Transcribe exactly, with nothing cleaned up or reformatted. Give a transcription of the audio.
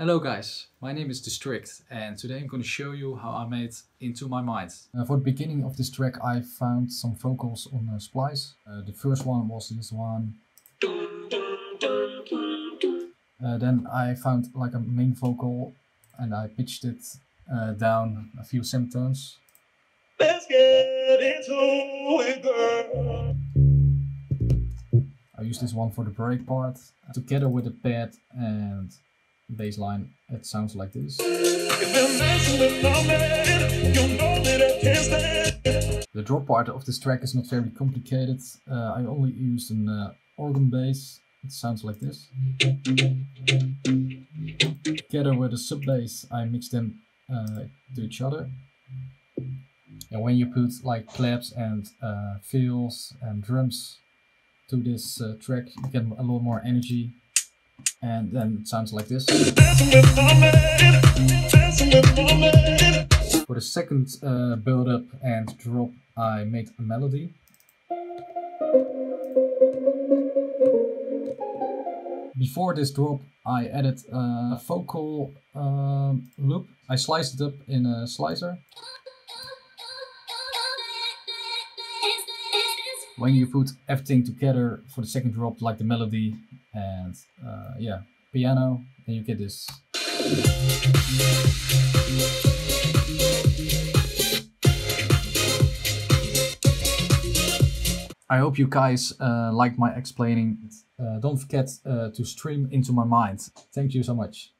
Hello guys, my name is District and today I'm going to show you how I made Into My Mind. Uh, for the beginning of this track I found some vocals on uh, Splice. Uh, the first one was this one. Uh, then I found like a main vocal and I pitched it uh, down a few semitones. Let's get into it, girl. I used this one for the break part, together with the pad and bass line. It sounds like this. The drop part of this track is not very complicated. Uh, I only used an uh, organ bass. It sounds like this. Together with a sub bass, I mix them uh, to each other. And when you put like claps and uh, fills and drums to this uh, track, you get a lot more energy. And then it sounds like this. For the second uh, build-up and drop, I made a melody. Before this drop, I added a vocal uh, loop. I sliced it up in a slicer. When you put everything together for the second drop, like the melody and uh, yeah, piano, then you get this. I hope you guys uh, liked my explaining. Uh, don't forget uh, to stream Into My Mind. Thank you so much.